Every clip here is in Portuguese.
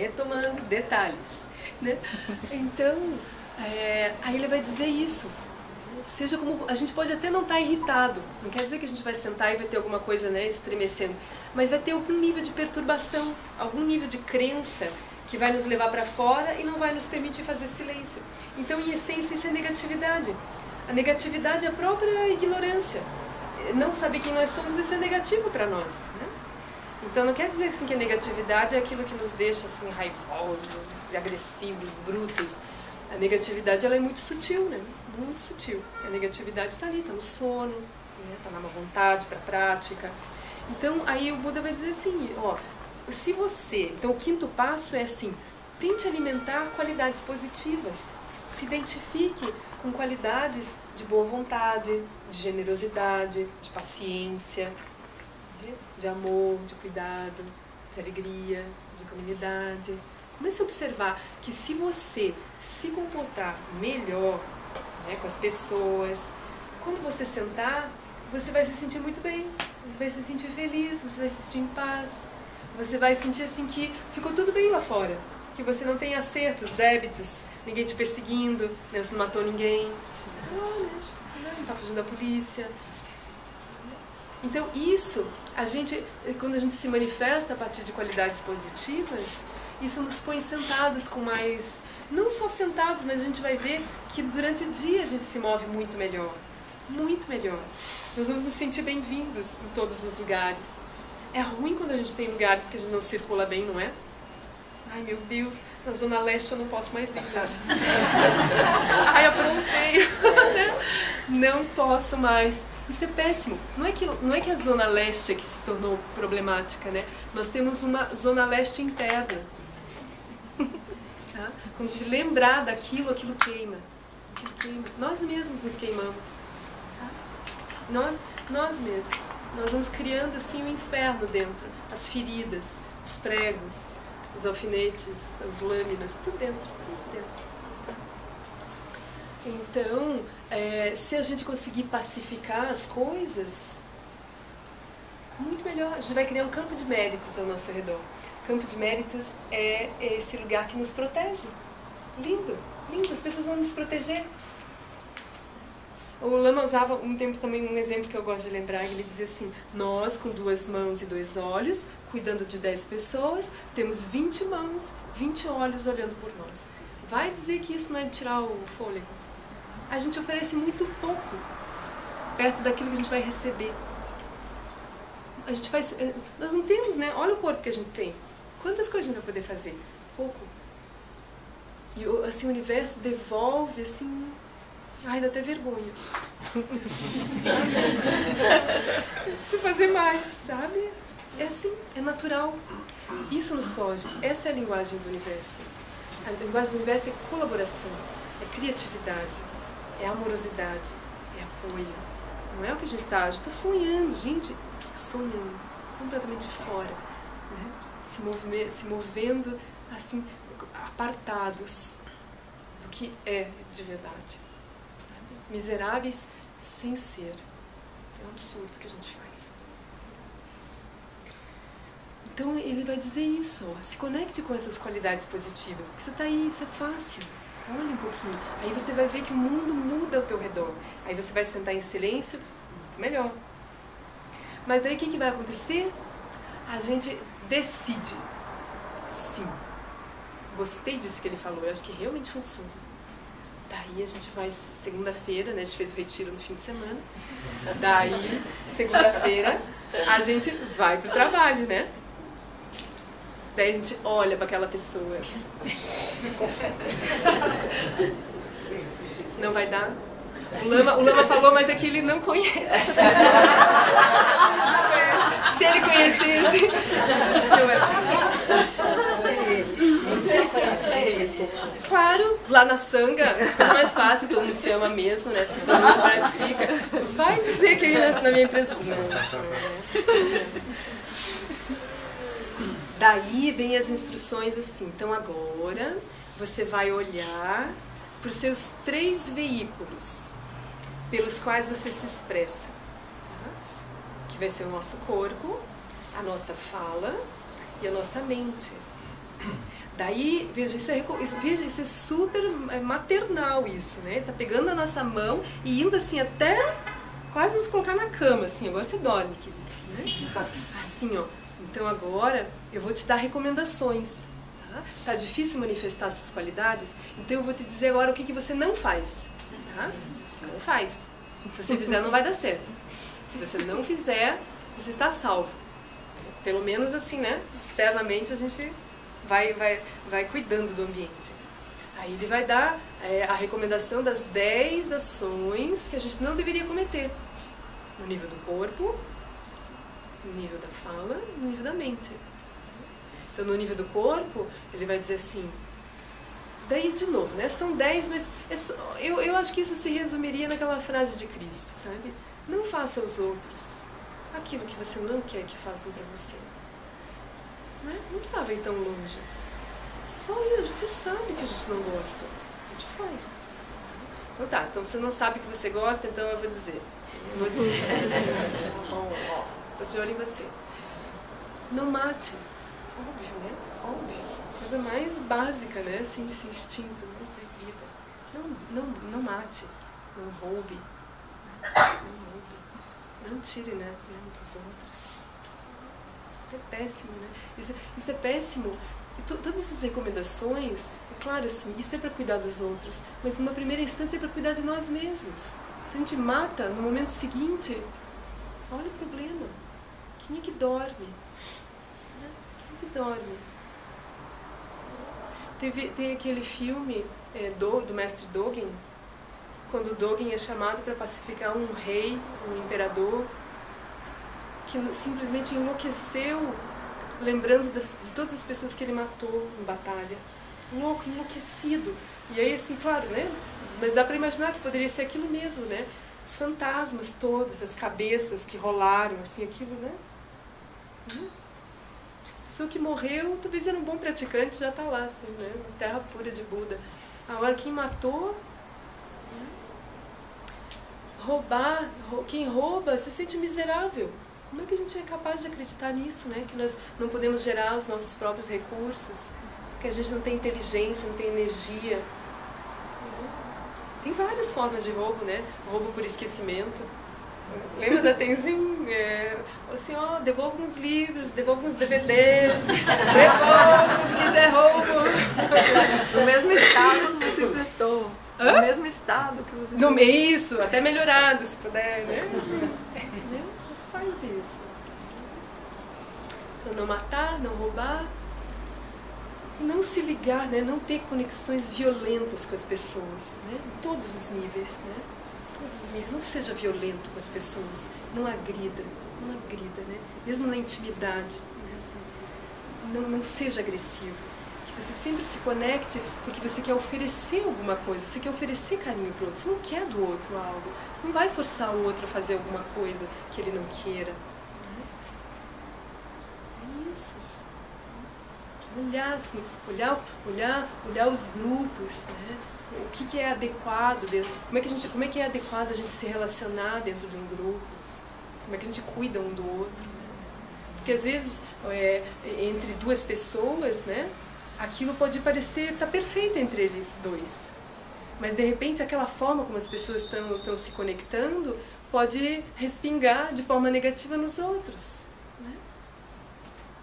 retomando detalhes, né? Então, aí ele vai dizer isso. Seja como, a gente pode até não estar irritado, não quer dizer que a gente vai sentar e vai ter alguma coisa, né, estremecendo, mas vai ter algum nível de perturbação, algum nível de crença que vai nos levar para fora e não vai nos permitir fazer silêncio. Então, em essência, isso é negatividade. A negatividade é a própria ignorância. Não saber quem nós somos, isso é negativo para nós, né? Então, não quer dizer assim, que a negatividade é aquilo que nos deixa assim, raivosos, agressivos, brutos. A negatividade ela é muito sutil, né? Muito sutil. A negatividade está ali, está no sono, está, né, na má vontade, para a prática. Então, aí o Buda vai dizer assim, ó, se você... Então, o quinto passo é assim, tente alimentar qualidades positivas. Se identifique com qualidades de boa vontade, de generosidade, de paciência, de amor, de cuidado, de alegria, de comunidade. Comece a observar que se você se comportar melhor, né, com as pessoas, quando você sentar, você vai se sentir muito bem, você vai se sentir feliz, você vai se sentir em paz, você vai sentir assim que ficou tudo bem lá fora, que você não tem acertos, débitos, ninguém te perseguindo, né, você não matou ninguém, não está fugindo da polícia. Então isso, a gente, quando a gente se manifesta a partir de qualidades positivas, isso nos põe sentados com mais... Não só sentados, mas a gente vai ver que durante o dia a gente se move muito melhor. Muito melhor. Nós vamos nos sentir bem-vindos em todos os lugares. É ruim quando a gente tem lugares que a gente não circula bem, não é? Ai, meu Deus, na Zona Leste eu não posso mais ir, né? Ai, aprontei. Não posso mais. Isso é péssimo. Não é que a Zona Leste é que se tornou problemática, né? Nós temos uma Zona Leste interna. Tá? Quando a gente lembrar daquilo, aquilo queima. Aquilo queima. Nós mesmos nos queimamos. Tá? Nós mesmos. Nós vamos criando assim o inferno dentro. As feridas, os pregos, os alfinetes, as lâminas, tudo dentro. Tudo dentro. Então, se a gente conseguir pacificar as coisas, muito melhor. A gente vai criar um campo de méritos ao nosso redor. O campo de méritos é esse lugar que nos protege. Lindo, lindo. As pessoas vão nos proteger. O Lama usava um tempo também um exemplo que eu gosto de lembrar. Ele dizia assim, nós com 2 mãos e 2 olhos, cuidando de 10 pessoas, temos 20 mãos, 20 olhos olhando por nós. Vai dizer que isso não é de tirar o fôlego? A gente oferece muito pouco perto daquilo que a gente vai receber. A gente faz, nós não temos, né? Olha o corpo que a gente tem. Quantas coisas a gente vai poder fazer? Pouco. E assim, o universo devolve, assim... Ai, dá até vergonha. Eu preciso fazer mais, sabe? É assim, é natural. Isso nos foge. Essa é a linguagem do universo. A linguagem do universo é colaboração, é criatividade, é amorosidade, é apoio. Não é o que a gente está. A gente está sonhando, gente. Sonhando. Completamente fora. Né? Se movendo, assim, apartados do que é de verdade. Miseráveis sem ser. É um absurdo o que a gente faz. Então ele vai dizer isso, ó, se conecte com essas qualidades positivas, porque você está aí, isso é fácil. Olha um pouquinho, aí você vai ver que o mundo muda ao teu redor. Aí você vai sentar em silêncio, muito melhor. Mas daí o que vai acontecer? A gente decide. Sim. Gostei disso que ele falou, eu acho que realmente funciona. Daí a gente vai segunda-feira, né, a gente fez o retiro no fim de semana. Daí, segunda-feira, a gente vai pro trabalho, né? Daí a gente olha para aquela pessoa. Não vai dar? O Lama falou, mas é que ele não conhece essa pessoa. Se ele conhecesse... Claro, lá na sanga é mais fácil, todo mundo se ama mesmo, né? Todo mundo pratica. Vai dizer que ele nasce na minha empresa. Não. Daí vem as instruções assim, então agora você vai olhar para os seus 3 veículos pelos quais você se expressa, que vai ser o nosso corpo, a nossa fala e a nossa mente. Daí, veja, isso é super maternal isso, né? Tá pegando a nossa mão e indo assim até quase nos colocar na cama, assim, agora você dorme, querido, né? Assim, ó, então agora eu vou te dar recomendações, tá? Tá difícil manifestar suas qualidades, então eu vou te dizer agora o que você não faz, tá? Você não faz. Se você fizer, não vai dar certo. Se você não fizer, você está salvo. Pelo menos assim, né? Externamente a gente vai cuidando do ambiente. Aí ele vai dar a recomendação das 10 ações que a gente não deveria cometer. No nível do corpo, no nível da fala, no nível da mente. Então no nível do corpo, ele vai dizer assim... Daí, de novo, né? São 10, mas eu acho que isso se resumiria naquela frase de Cristo, sabe? Não faça aos outros aquilo que você não quer que façam para você. Né? Não precisava ir tão longe. Só a gente sabe que a gente não gosta. A gente faz. Então tá, então você não sabe que você gosta, então eu vou dizer. Eu vou dizer. Bom, ó, tô de olho em você. Não mate. Óbvio, né? Óbvio. Coisa mais básica, né? Assim, esse instinto de vida. Não mate. Não roube. Não tire, né? Dos outros. É péssimo, né? Isso é péssimo. E todas essas recomendações, é claro, assim, isso é para cuidar dos outros, mas numa primeira instância é para cuidar de nós mesmos. Se a gente mata no momento seguinte, olha o problema. Quem é que dorme? Quem é que dorme? Tem aquele filme do mestre Dogen, quando o Dogen é chamado para pacificar um rei, um imperador, que simplesmente enlouqueceu, lembrando de todas as pessoas que ele matou em batalha. Louco, enlouquecido. E aí, assim, claro, né? Mas dá para imaginar que poderia ser aquilo mesmo, né? Os fantasmas todos, as cabeças que rolaram, assim, aquilo, né? A pessoa que morreu, talvez era um bom praticante, já está lá, assim, né? Terra pura de Buda. Agora, quem matou... Roubar, quem rouba se sente miserável. Como é que a gente é capaz de acreditar nisso, né? Que nós não podemos gerar os nossos próprios recursos, que a gente não tem inteligência, não tem energia. Tem várias formas de roubo, né? Roubo por esquecimento. Lembra da Tenzin? Assim, ó, devolva uns livros, devolva uns DVDs, devolva o que quiser roubo. No mesmo estado que você prestou. Hã? No mesmo estado que você... No meio, isso, até melhorado, se puder, né? Faz isso. Então, não matar, não roubar, e não se ligar, né? Não ter conexões violentas com as pessoas, né? Em todos os níveis, né? Todos os níveis. Não seja violento com as pessoas, não agrida, né? Mesmo na intimidade, né? Assim, não seja agressivo. Você sempre se conecte porque você quer oferecer alguma coisa, você quer oferecer carinho para o outro, você não quer do outro algo, você não vai forçar o outro a fazer alguma coisa que ele não queira. É isso. Olhar assim, olhar os grupos, né? O que é adequado, como é que é adequado a gente se relacionar dentro de um grupo, como é que a gente cuida um do outro. Né? Porque às vezes, entre duas pessoas, né? Aquilo pode parecer estar perfeito entre eles dois. Mas, de repente, aquela forma como as pessoas estão se conectando pode respingar de forma negativa nos outros. Né?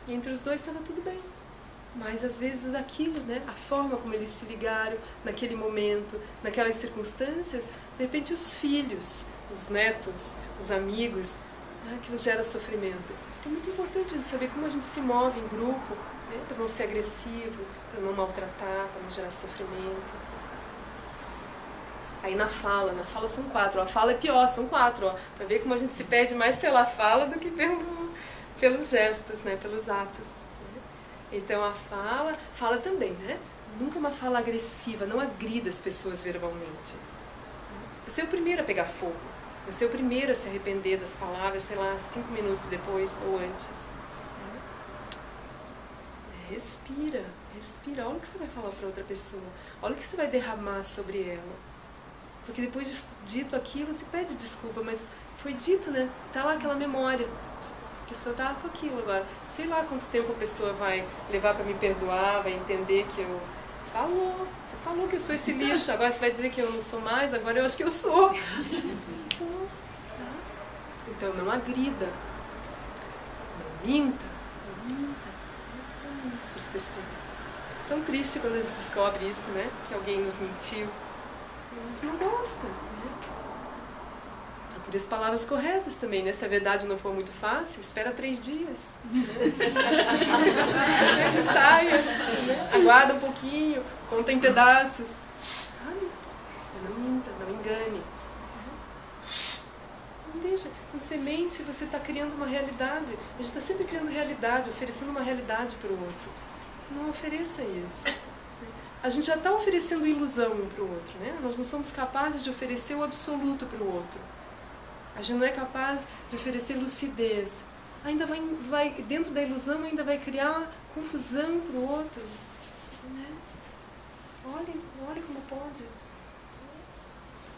E entre os dois estava tudo bem. Mas, às vezes, aquilo, né? A forma como eles se ligaram naquele momento, naquelas circunstâncias, de repente, os filhos, os netos, os amigos, né? Aquilo gera sofrimento. Então, é muito importante a gente saber como a gente se move em grupo, para não ser agressivo, para não maltratar, para não gerar sofrimento. Aí na fala são 4, ó. A fala é pior, são 4, para ver como a gente se perde mais pela fala do que pelos gestos, né? Pelos atos. Né? Então a fala também, né? Nunca uma fala agressiva, não agrida as pessoas verbalmente. Você é o primeiro a pegar fogo, você é o primeiro a se arrepender das palavras, sei lá, 5 minutos depois ou antes. Respira, respira. Olha o que você vai falar para outra pessoa. Olha o que você vai derramar sobre ela. Porque depois de dito aquilo, você pede desculpa, mas foi dito, né? Tá lá aquela memória. pessoa tá com aquilo agora. Sei lá quanto tempo a pessoa vai levar para me perdoar, vai entender que eu... Falou, você falou que eu sou esse lixo, agora você vai dizer que eu não sou mais, agora eu acho que eu sou. Então não agrida, não minta, não minta para as pessoas. Tão triste quando a gente descobre isso, né? Que alguém nos mentiu. A gente não gosta, né? Procure as palavras corretas também, né? Se a verdade não for muito fácil, espera 3 dias. Saia, né? Aguarda um pouquinho, conta em pedaços. Sabe? Não minta, não engane. Não deixa. Em semente você está criando uma realidade. A gente está sempre criando realidade, oferecendo uma realidade para o outro. Não ofereça isso. A gente já está oferecendo ilusão um para o outro, né? Nós não somos capazes de oferecer o absoluto para o outro. A gente não é capaz de oferecer lucidez. Ainda vai dentro da ilusão, ainda vai criar confusão para o outro, né? Olhe como pode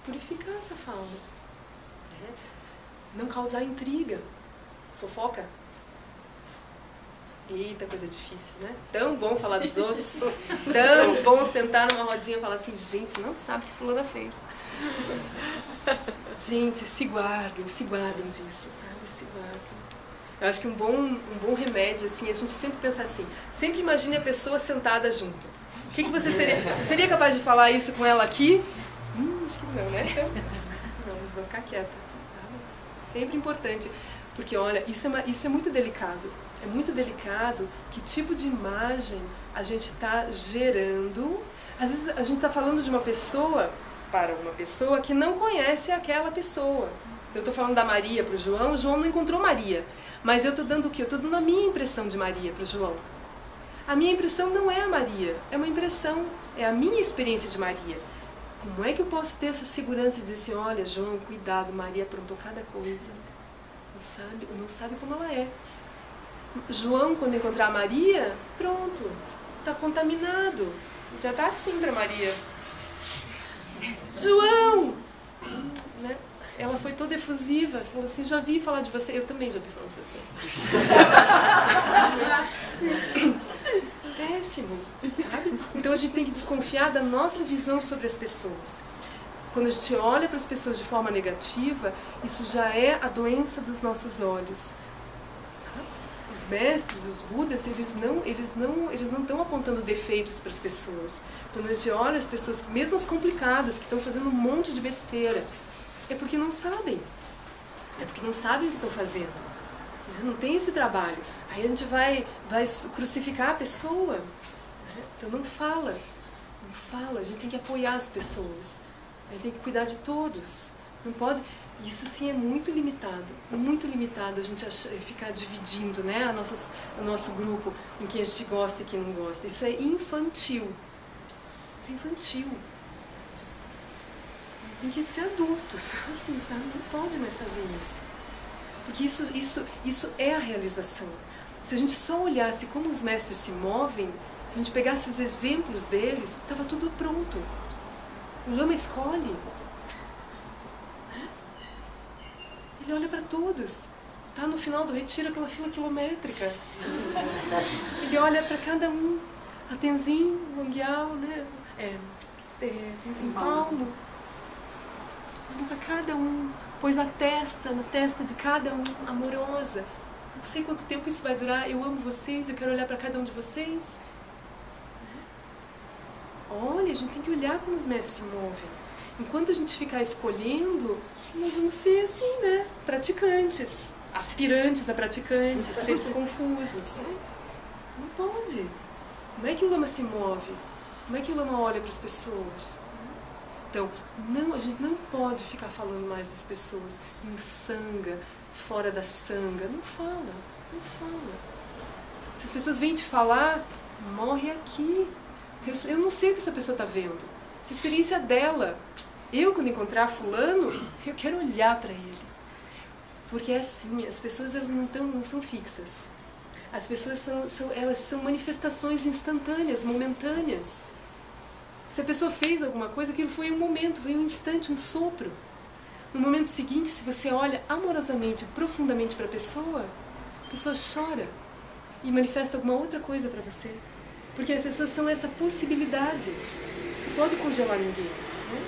purificar essa fauna, né? Não causar intriga, fofoca. Eita, coisa difícil, né? Tão bom falar dos outros, tão bom sentar numa rodinha e falar assim, gente, não sabe o que fulana fez. Gente, se guardem disso, sabe? Se guardem. Eu acho que um bom remédio, assim, é a gente sempre pensar assim, sempre imagine a pessoa sentada junto. O que você seria? Você seria capaz de falar isso com ela aqui? Acho que não, né? Não, vou ficar quieta. Sempre importante, porque, olha, isso é muito delicado. É muito delicado que tipo de imagem a gente está gerando. Às vezes a gente está falando de uma pessoa para uma pessoa que não conhece aquela pessoa. Eu estou falando da Maria para o João não encontrou Maria. Mas eu estou dando o quê? Eu estou dando a minha impressão de Maria para o João. A minha impressão não é a Maria, é uma impressão, é a minha experiência de Maria. Como é que eu posso ter essa segurança e dizer assim, olha João, cuidado, Maria aprontou cada coisa. Não sabe como ela é. João, quando encontrar a Maria, pronto, está contaminado. Já está assim para Maria. João! Né? Ela foi toda efusiva, falou assim, já vi falar de você. Eu também já vi falar de você. Péssimo. Então a gente tem que desconfiar da nossa visão sobre as pessoas. Quando a gente olha para as pessoas de forma negativa, isso já é a doença dos nossos olhos. Os mestres, os budas, eles não estão apontando defeitos para as pessoas. Quando a gente olha as pessoas, mesmo as complicadas, que estão fazendo um monte de besteira, é porque não sabem. É porque não sabem o que estão fazendo. Não tem esse trabalho. Aí a gente vai crucificar a pessoa. Então não fala. Não fala. A gente tem que apoiar as pessoas. A gente tem que cuidar de todos. Não pode... Isso, sim, é muito limitado. Muito limitado a gente ficar dividindo, né, o nosso grupo em quem a gente gosta e quem não gosta. Isso é infantil. Isso é infantil. Tem que ser adultos, assim, sabe? Não pode mais fazer isso. Porque isso é a realização. Se a gente só olhasse como os mestres se movem, se a gente pegasse os exemplos deles, estava tudo pronto. O Lama escolhe. Ele olha para todos. Está no final do retiro, aquela fila quilométrica. Ele olha para cada um. A Tenzin, Longyal, né? Tenzin Palmo. Olha para cada um. Pôs a testa, na testa de cada um, amorosa. Não sei quanto tempo isso vai durar. Eu amo vocês, eu quero olhar para cada um de vocês. Olha, a gente tem que olhar como os mestres se movem. Enquanto a gente ficar escolhendo, nós vamos ser assim, né? Praticantes, aspirantes a praticantes, seres confusos. Não pode. Como é que o Lama se move? Como é que o Lama olha para as pessoas? Então, a gente não pode ficar falando mais das pessoas em sanga, fora da sanga. Não fala, não fala. Se as pessoas vêm te falar, morre aqui. Eu não sei o que essa pessoa está vendo. Essa experiência dela. Eu, quando encontrar fulano, eu quero olhar para ele. Porque é assim, as pessoas elas não são fixas. As pessoas elas são manifestações instantâneas, momentâneas. Se a pessoa fez alguma coisa, aquilo foi um momento, foi um instante, um sopro. No momento seguinte, se você olha amorosamente, profundamente para a pessoa chora e manifesta alguma outra coisa para você. Porque as pessoas são essa possibilidade. Não pode congelar ninguém. Né?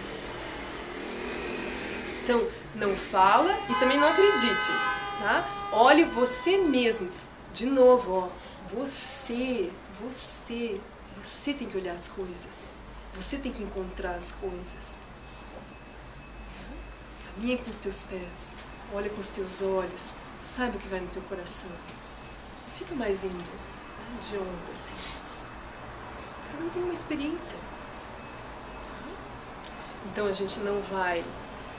Então, não fala e também não acredite. Tá? Olhe você mesmo. De novo, ó, você tem que olhar as coisas. Você tem que encontrar as coisas. Caminha com os teus pés. Olha com os teus olhos. Sabe o que vai no teu coração. E fica mais indo, né, de onda, assim. Cada um tem uma experiência. Então a gente não vai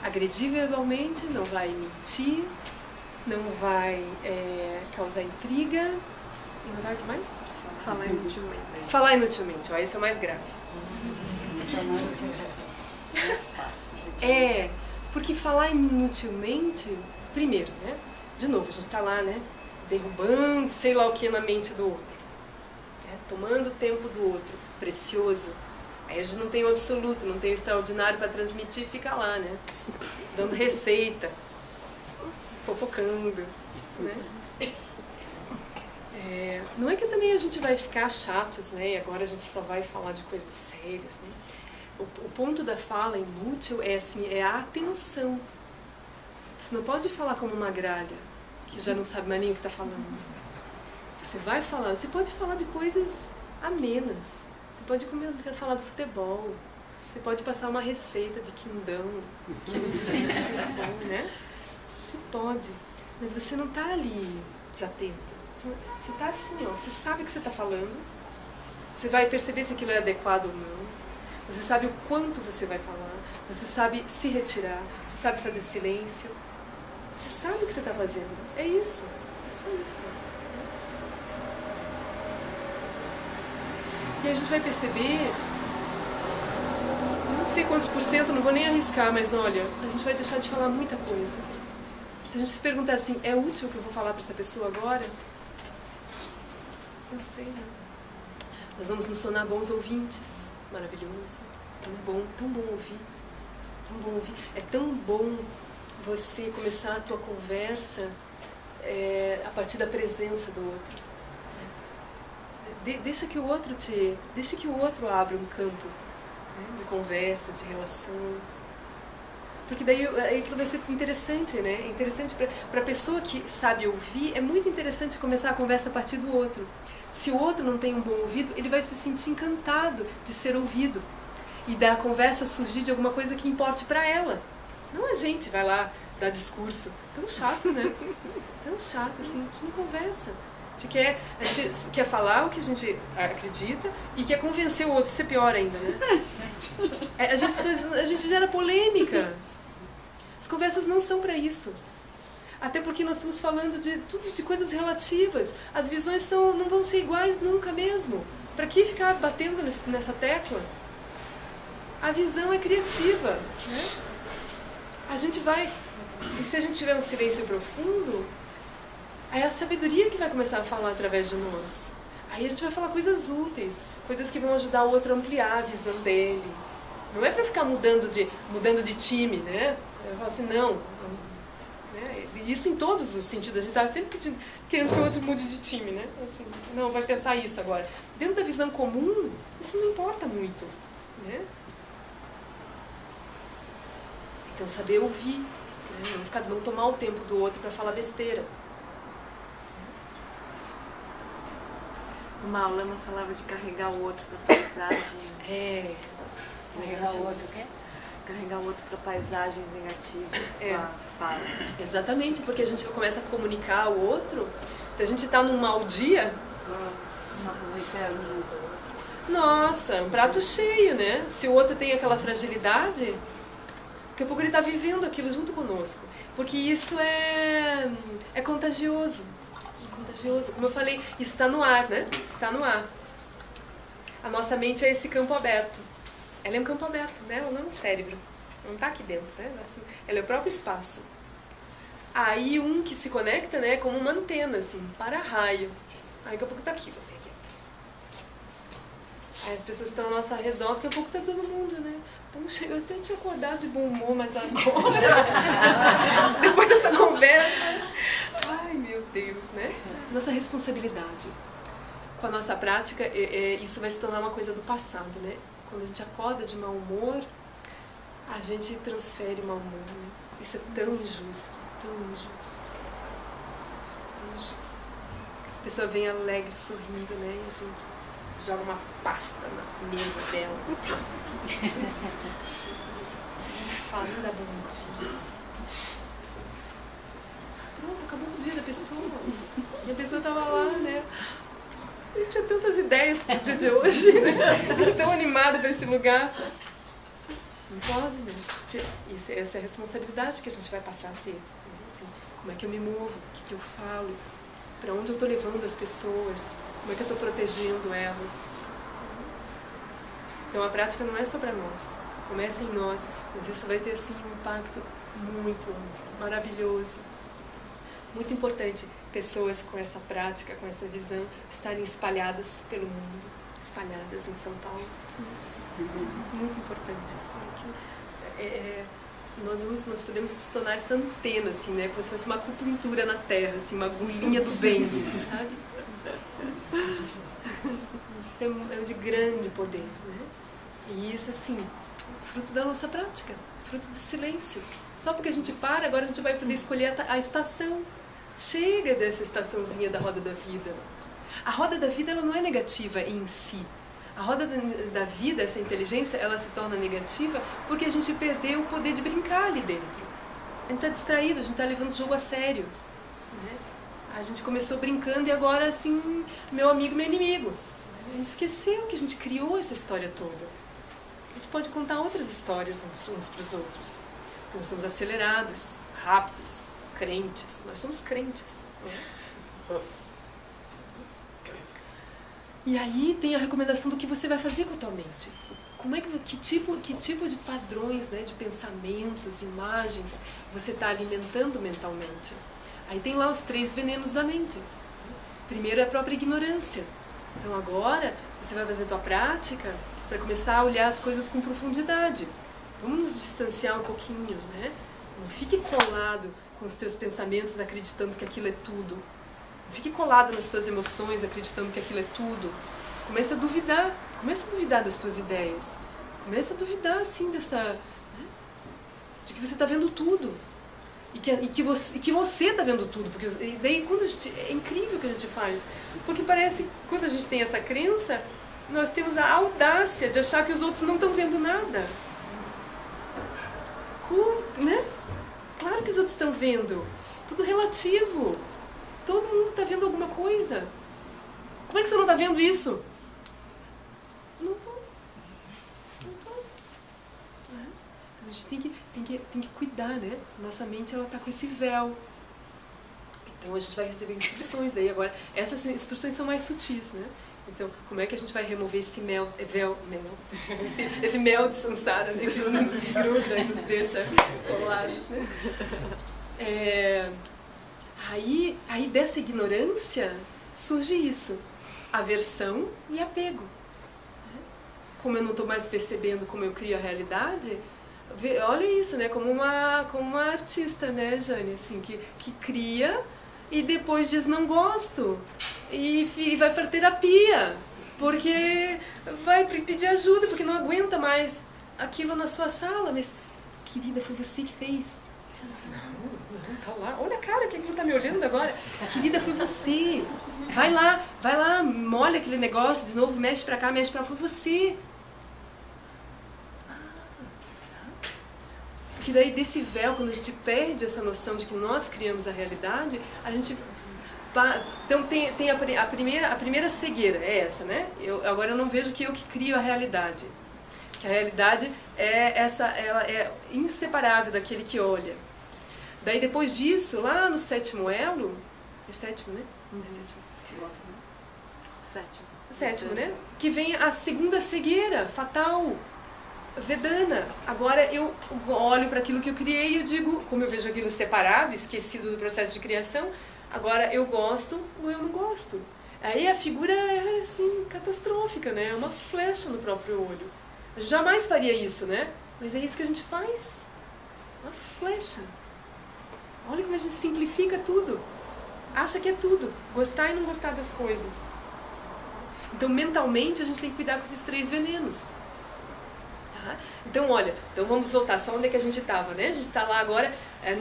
agredir verbalmente, não vai mentir, não vai causar intriga, e não vai o que mais? Falar inutilmente. Falar inutilmente, ó, isso é o mais grave. Isso é o mais fácil. É, porque falar inutilmente, primeiro, né? De novo, a gente tá lá, né? Derrubando sei lá o que na mente do outro. Né? Tomando o tempo do outro, precioso. Aí a gente não tem o absoluto, não tem o extraordinário para transmitir, fica lá, né? Dando receita, fofocando, né? É, não é que também a gente vai ficar chatos, né? E agora a gente só vai falar de coisas sérias, né? O ponto da fala inútil é assim, é a atenção. Você não pode falar como uma gralha, que já não sabe mais nem o que está falando. Você vai falar, você pode falar de coisas amenas. Você pode falar do futebol, você pode passar uma receita de quindão, né? Você pode, mas você não está ali desatento. Você está assim, ó, você sabe o que você está falando, você vai perceber se aquilo é adequado ou não, você sabe o quanto você vai falar, você sabe se retirar, você sabe fazer silêncio, você sabe o que você está fazendo, é isso, é só isso. E a gente vai perceber, não sei quantos por cento, não vou nem arriscar, mas olha, a gente vai deixar de falar muita coisa. Se a gente se perguntar assim, é útil o que eu vou falar para essa pessoa agora? Não sei, né? Nós vamos nos tornar bons ouvintes. Maravilhoso. Tão bom ouvir. Tão bom ouvir. É tão bom você começar a tua conversa a partir da presença do outro. Deixa que o outro abra um campo, né, de conversa, de relação, porque daí aquilo vai ser interessante, né? Interessante para a pessoa que sabe ouvir. É muito interessante começar a conversa a partir do outro. Se o outro não tem um bom ouvido, ele vai se sentir encantado de ser ouvido e da conversa surgir de alguma coisa que importe para ela. Não a gente vai lá dar discurso, tão chato, né? Tão chato assim, a gente não conversa. A gente quer falar o que a gente acredita e quer convencer o outro, isso é pior ainda, né? A gente gera polêmica. As conversas não são para isso. Até porque nós estamos falando de coisas relativas. As visões não vão ser iguais nunca mesmo. Para que ficar batendo nessa tecla? A visão é criativa, né? A gente vai... E se a gente tiver um silêncio profundo... Aí é a sabedoria que vai começar a falar através de nós. Aí a gente vai falar coisas úteis, coisas que vão ajudar o outro a ampliar a visão dele. Não é para ficar mudando de time, né? Eu falo assim, não. Né? Isso em todos os sentidos. A gente está sempre querendo que o outro mude de time, né? Assim, não, vai pensar isso agora. Dentro da visão comum, isso não importa muito, né? Então, saber ouvir, né? Não tomar o tempo do outro para falar besteira. O Lama falava de carregar o outro para a paisagem. É. Carregar o outro o quê? Carregar o outro para paisagens negativas. É. Fala. Exatamente, porque a gente começa a comunicar ao outro. Se a gente está num mau dia. Uma coisa nossa, um prato cheio, né? Se o outro tem aquela fragilidade, daqui a pouco ele está vivendo aquilo junto conosco. Porque isso é contagioso. Como eu falei, isso está no ar, né? Isso está no ar. A nossa mente é esse campo aberto. Ela é um campo aberto, né? Ela não é um cérebro. Não está aqui dentro, né? Ela é o próprio espaço. Aí um que se conecta, né? Como uma antena, assim, para-raio. Aí daqui a pouco está aquilo, assim, aqui. Aí as pessoas estão ao nosso redor, daqui a pouco está todo mundo, né? Puxa, eu até tinha acordado de bom humor, mas agora... Depois dessa conversa... Ai, meu Deus, né? responsabilidade. Com a nossa prática, isso vai se tornar uma coisa do passado, né? Quando a gente acorda de mau humor, a gente transfere mau humor, né? Isso é tão injusto, tão injusto, tão injusto. A pessoa vem alegre, sorrindo, né? E a gente joga uma pasta na mesa dela. Falando da bonitice. Pronto, acabou o dia da pessoa. E a pessoa tava lá, né? Eu tinha tantas ideias pro dia de hoje, né? Tão animada para esse lugar. Não pode, né? Essa é a responsabilidade que a gente vai passar a ter. Né? Assim, como é que eu me movo? O que, que eu falo? Para onde eu estou levando as pessoas? Como é que eu estou protegendo elas? Então a prática não é só para nós. Começa em nós, mas isso vai ter assim, um impacto muito maravilhoso. Muito importante pessoas com essa prática, com essa visão, estarem espalhadas pelo mundo, espalhadas em São Paulo. Muito importante. Assim, nós podemos nos tornar essa antena, assim, né? Como se fosse uma acupuntura na terra, assim, uma agulhinha do bem, assim, sabe? Isso é de grande poder, né? E isso, assim, fruto da nossa prática, fruto do silêncio. Só porque a gente para, agora a gente vai poder escolher a estação. Chega dessa estaçãozinha da roda da vida. A roda da vida, ela não é negativa em si. A roda da vida, essa inteligência, ela se torna negativa porque a gente perdeu o poder de brincar ali dentro. A gente está distraído, a gente está levando o jogo a sério. Né? A gente começou brincando e agora, assim, meu amigo, meu inimigo. A gente esqueceu que a gente criou essa história toda. A gente pode contar outras histórias uns para os outros. Nós somos acelerados, rápidos, crentes. Nós somos crentes. Né? E aí tem a recomendação do que você vai fazer com a tua mente. Como é que tipo de padrões, né, de pensamentos, imagens você está alimentando mentalmente? Aí tem lá os 3 venenos da mente. Primeiro é a própria ignorância. Então agora você vai fazer a tua prática para começar a olhar as coisas com profundidade. Vamos nos distanciar um pouquinho, né? Não fique colado com os teus pensamentos acreditando que aquilo é tudo. Fique colado nas tuas emoções, acreditando que aquilo é tudo. Começa a duvidar das tuas ideias. Começa a duvidar, assim, dessa... né? De que você está vendo tudo. E que você está vendo tudo. Porque, e daí, quando a gente... É incrível o que a gente faz. Porque parece que quando a gente tem essa crença, nós temos a audácia de achar que os outros não estão vendo nada. Como, né? Claro que os outros estão vendo. Tudo relativo. Todo mundo está vendo alguma coisa. Como é que você não está vendo isso? Não estou. Não estou. Né? Então a gente tem que cuidar, né? Nossa mente, ela está com esse véu. Então a gente vai receber instruções daí agora. Essas instruções são mais sutis, né? Então, como é que a gente vai remover esse esse mel de samsara, né? Que não gruda e nos deixa colados, né? Aí dessa ignorância surge isso, aversão e apego. Como eu não estou mais percebendo como eu crio a realidade, olha isso, né? Como uma artista, né, Jane? Assim, que cria e depois diz não gosto e vai para terapia, porque vai pedir ajuda, porque não aguenta mais aquilo na sua sala. Mas, querida, foi você que fez. Não, tá lá. Olha a cara que aquilo tá me olhando agora. Querida, foi você. Vai lá, molha aquele negócio de novo, mexe pra cá, mexe pra lá. Foi você. Porque daí desse véu, quando a gente perde essa noção de que nós criamos a realidade, a gente... Então tem a primeira cegueira, é essa, né? Agora eu não vejo que eu que crio a realidade. Que a realidade ela é inseparável daquele que olha. Daí depois disso, lá no 7º elo, é 7º, né? Uhum. É 7º. Sétimo, né? Que vem a segunda cegueira, fatal, vedana. Agora eu olho para aquilo que eu criei e eu digo, como eu vejo aquilo separado, esquecido do processo de criação, agora eu gosto ou eu não gosto. Aí a figura é, assim, catastrófica, né? É uma flecha no próprio olho. Eu jamais faria isso, né? Mas é isso que a gente faz. Uma flecha. Olha como a gente simplifica tudo. acha que é tudo, gostar e não gostar das coisas. Então, mentalmente, a gente tem que cuidar com esses três venenos. Tá? Então, olha, então vamos voltar só onde é que a gente estava, né? A gente está lá agora,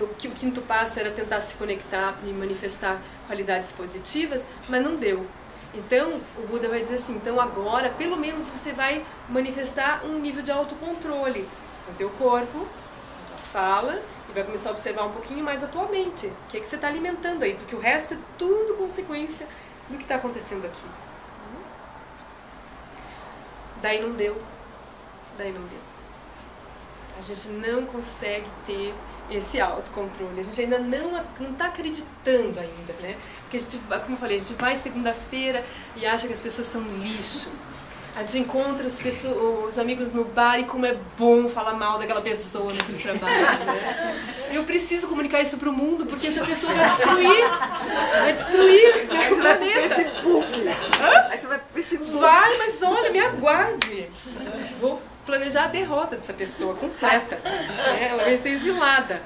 o quinto passo era tentar se conectar e manifestar qualidades positivas, mas não deu. Então, o Buda vai dizer assim, então agora, pelo menos você vai manifestar um nível de autocontrole no teu corpo, na tua fala, e vai começar a observar um pouquinho mais a tua mente. O que é que você está alimentando aí? Porque o resto é tudo consequência do que está acontecendo aqui. Daí não deu. Daí não deu. A gente não consegue ter esse autocontrole. A gente ainda não está acreditando ainda, né? Porque a gente, como eu falei, a gente vai segunda-feira e acha que as pessoas são lixo. A gente encontra os amigos no bar e como é bom falar mal daquela pessoa naquele trabalho, né? Eu preciso comunicar isso para o mundo, porque essa pessoa vai destruir o planeta. Aí você vai pro Facebook. Vai, mas olha, me aguarde. Vou planejar a derrota dessa pessoa completa. Né? Ela vai ser exilada.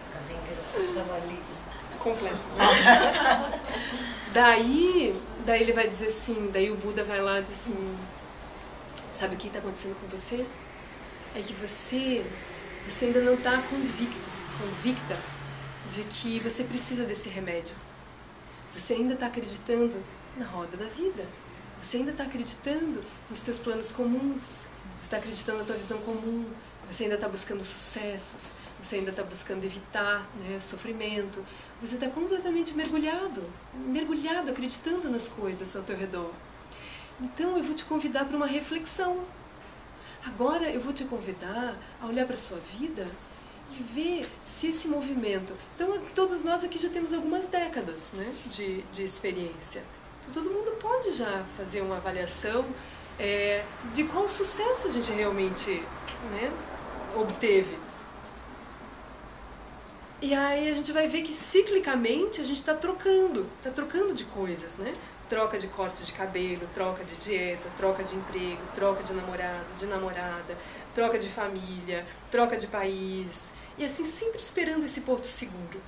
Completa. Daí ele vai dizer assim, daí o Buda vai lá e diz assim... Sabe o que está acontecendo com você? É que você ainda não está convicta de que você precisa desse remédio. Você ainda está acreditando na roda da vida. Você ainda está acreditando nos teus planos comuns. Você está acreditando na tua visão comum. Você ainda está buscando sucessos. Você ainda está buscando evitar, né, sofrimento. Você está completamente mergulhado, acreditando nas coisas ao teu redor. Então eu vou te convidar para uma reflexão. Agora eu vou te convidar a olhar para a sua vida e ver se esse movimento... Então todos nós aqui já temos algumas décadas, né, de experiência. Todo mundo pode já fazer uma avaliação de qual sucesso a gente realmente, né, obteve. E aí a gente vai ver que ciclicamente a gente está trocando de coisas, né? Troca de corte de cabelo, troca de dieta, troca de emprego, troca de namorado, de namorada, troca de família, troca de país. E assim, sempre esperando esse porto seguro.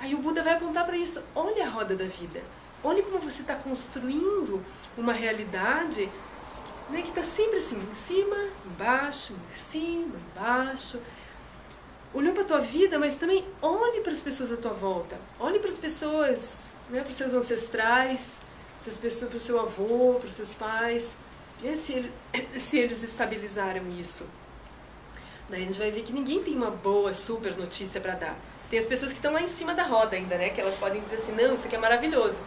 Aí o Buda vai apontar para isso. Olha a roda da vida. Olha como você está construindo uma realidade, né, que está sempre assim, em cima, embaixo, em cima, embaixo. Olhou para a tua vida, mas também olhe para as pessoas à tua volta. Olhe para as pessoas, né, para os seus ancestrais, para as pessoas, para o seu avô, para os seus pais, e se eles estabilizaram isso. Daí a gente vai ver que ninguém tem uma boa, super notícia para dar. Tem as pessoas que estão lá em cima da roda ainda, né? Que elas podem dizer assim, não, isso aqui é maravilhoso.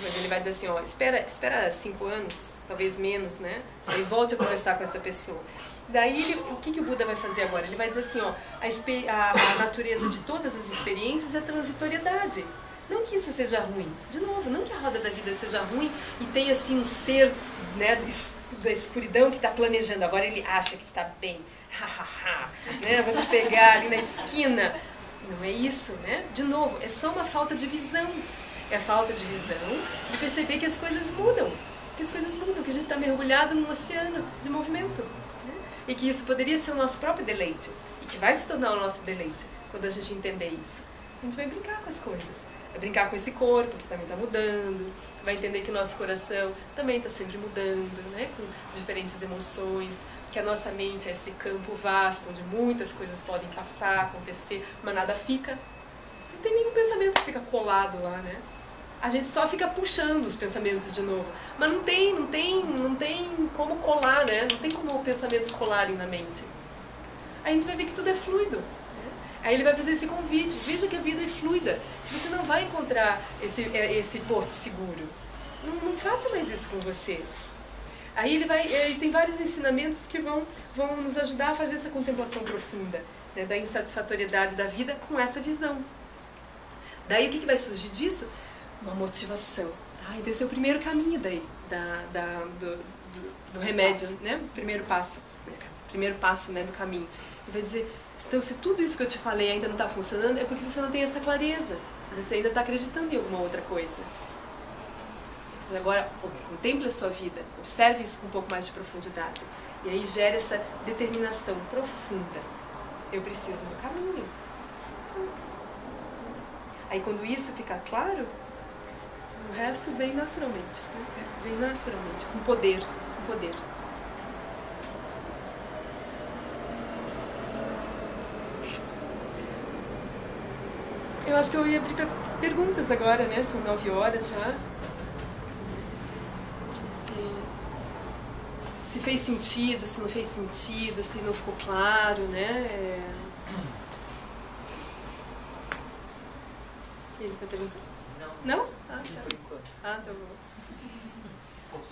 Mas ele vai dizer assim, ó, espera 5 anos, talvez menos, né? Aí volte a conversar com essa pessoa. Daí o que o Buda vai fazer agora? Ele vai dizer assim, ó, a natureza de todas as experiências é a transitoriedade. Não que isso seja ruim. De novo, não que a roda da vida seja ruim e tenha assim um ser, né, da escuridão que está planejando. Agora ele acha que está bem. Né? Vou te pegar ali na esquina. Não é isso, né? De novo, é só uma falta de visão. É a falta de visão de perceber que as coisas mudam. Que as coisas mudam, que a gente está mergulhado num oceano de movimento. Né? E que isso poderia ser o nosso próprio deleite. E que vai se tornar o nosso deleite quando a gente entender isso. A gente vai brincar com as coisas. Vai brincar com esse corpo, que também está mudando. Vai entender que o nosso coração também está sempre mudando, né? Com diferentes emoções. Que a nossa mente é esse campo vasto, onde muitas coisas podem passar, acontecer, mas nada fica. Não tem nenhum pensamento que fica colado lá, né? A gente só fica puxando os pensamentos de novo. Mas não tem como colar, né? Não tem como pensamentos colarem na mente. Aí a gente vai ver que tudo é fluido. Aí ele vai fazer esse convite, veja que a vida é fluida, você não vai encontrar esse porto seguro. Não faça mais isso com você. Aí ele tem vários ensinamentos que vão nos ajudar a fazer essa contemplação profunda, né, da insatisfatoriedade da vida com essa visão. Daí o que vai surgir disso? Uma motivação. Ah, então esse é o primeiro caminho daí, do remédio, né? Primeiro passo, né, do caminho. Ele vai dizer... Então, se tudo isso que eu te falei ainda não está funcionando, é porque você não tem essa clareza. Você ainda está acreditando em alguma outra coisa. Então, agora, contemple a sua vida, observe isso com um pouco mais de profundidade. E aí gera essa determinação profunda. Eu preciso do caminho. Aí, quando isso ficar claro, O resto vem naturalmente, né? O resto vem naturalmente, com poder, com poder. Eu acho que eu ia abrir para perguntas agora, né? São 9 horas já. Se fez sentido, se não fez sentido, se não ficou claro, né? E ele vai perguntar? Não. Não? Ah, tá. Por enquanto. Ah, tá bom.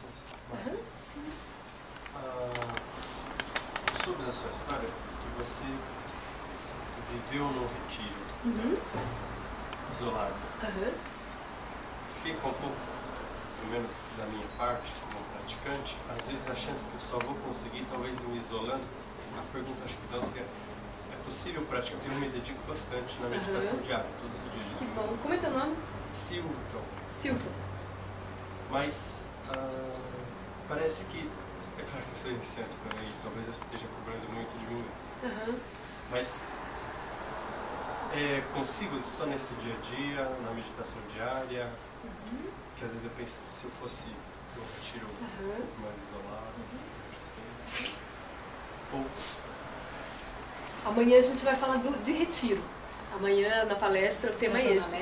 Mas, sobre a sua história, que você viveu no retiro, né? Isolado. Fica um pouco, pelo menos da minha parte, como praticante, às vezes achando que eu só vou conseguir, talvez me isolando. A pergunta, acho que dá, se é possível praticar, porque eu me dedico bastante na meditação diária, todos os dias. Que bom. Como é teu nome? Silton. Silton. Mas parece que, é claro que eu sou iniciante também, talvez eu esteja cobrando muito de mim mesmo. Mas consigo só nesse dia a dia, na meditação diária, que às vezes eu penso, se eu fosse no retiro mais isolado, ou... Amanhã a gente vai falar de retiro. Amanhã na palestra o tema é esse.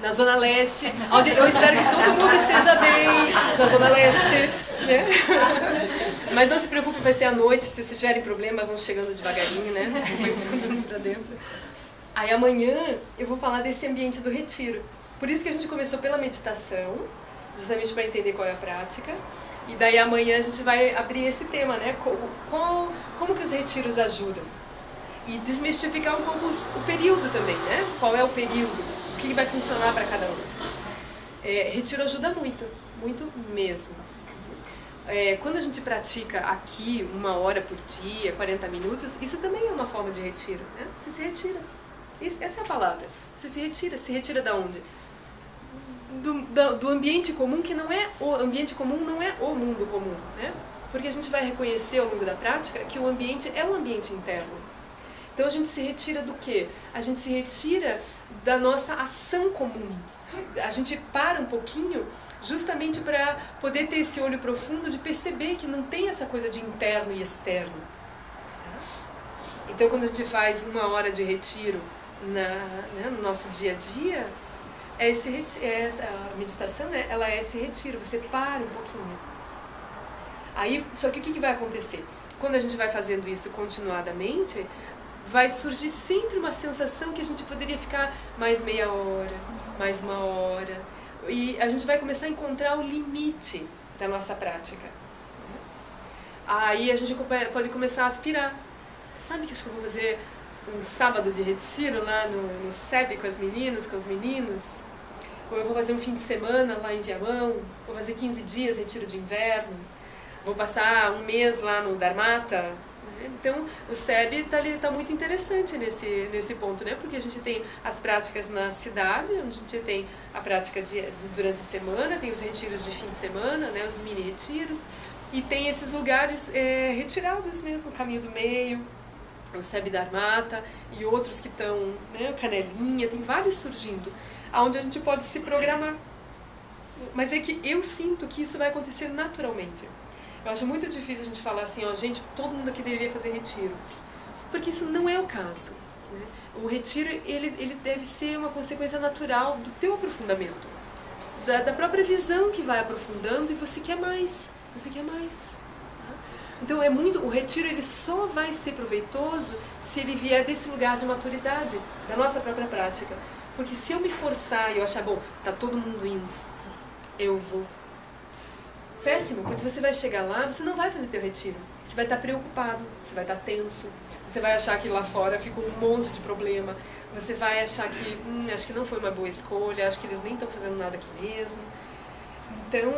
Na Zona Leste. Onde eu espero que todo mundo esteja bem na Zona Leste, né? Mas não se preocupe, vai ser à noite. Se vocês tiverem problema, vão chegando devagarinho, né? Depois todo mundo pra dentro. Aí amanhã eu vou falar desse ambiente do retiro. Por isso que a gente começou pela meditação, justamente para entender qual é a prática. E daí amanhã a gente vai abrir esse tema, né? Como que os retiros ajudam? E desmistificar um pouco o período também, né? Qual é o período? O que vai funcionar para cada um? Retiro ajuda muito, muito mesmo. Quando a gente pratica aqui 1 hora por dia, 40 minutos, isso também é uma forma de retiro, né? Você se retira. Essa é a palavra. Você se retira. Se retira da onde? Do ambiente comum, que não é o ambiente comum, não é o mundo comum, né? Porque a gente vai reconhecer ao longo da prática que o ambiente é um ambiente interno. Então a gente se retira do quê? A gente se retira da nossa ação comum. A gente para um pouquinho justamente para poder ter esse olho profundo de perceber que não tem essa coisa de interno e externo. Tá? Então quando a gente faz 1 hora de retiro no nosso dia a dia, a meditação, né, ela é esse retiro, você para um pouquinho. Aí, só que o que vai acontecer? Quando a gente vai fazendo isso continuadamente, vai surgir sempre uma sensação que a gente poderia ficar mais 30 minutos, mais 1 hora. E a gente vai começar a encontrar o limite da nossa prática. Aí a gente pode começar a aspirar. Sabe que acho que eu vou fazer um sábado de retiro lá no CEBB com as meninas, com os meninos? Ou eu vou fazer um fim de semana lá em Viamão, vou fazer 15 dias retiro de inverno, vou passar um mês lá no Dharmata. Então, o CEBB está muito interessante nesse ponto, né? Porque a gente tem as práticas na cidade, onde a gente tem a prática durante a semana, tem os retiros de fim de semana, né? Os mini-retiros, e tem esses lugares retirados mesmo, o Caminho do Meio, o CEBB Dharmata e outros que estão, né? Canelinha, tem vários surgindo, onde a gente pode se programar. Mas é que eu sinto que isso vai acontecer naturalmente. Eu acho muito difícil a gente falar assim, ó, gente, todo mundo aqui deveria fazer retiro. Porque isso não é o caso, né? O retiro, ele deve ser uma consequência natural do teu aprofundamento. Da própria visão que vai aprofundando e você quer mais. Tá? Então, o retiro, ele só vai ser proveitoso se ele vier desse lugar de maturidade, da nossa própria prática. Porque se eu me forçar e eu achar, bom, tá todo mundo indo, eu vou. Péssimo, porque você vai chegar lá, você não vai fazer teu retiro. Você vai estar preocupado, você vai estar tenso, você vai achar que lá fora ficou um monte de problema, você vai achar que, acho que não foi uma boa escolha, acho que eles nem estão fazendo nada aqui mesmo. Então,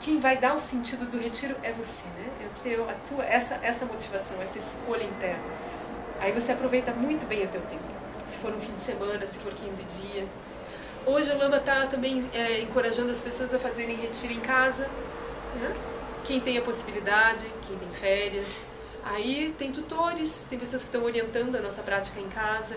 quem vai dar o sentido do retiro é você, né? Essa motivação, essa escolha interna. Aí você aproveita muito bem o teu tempo, se for um fim de semana, se for 15 dias... Hoje o Lama está também encorajando as pessoas a fazerem retiro em casa, né? Quem tem a possibilidade, quem tem férias. Aí tem tutores, tem pessoas que estão orientando a nossa prática em casa.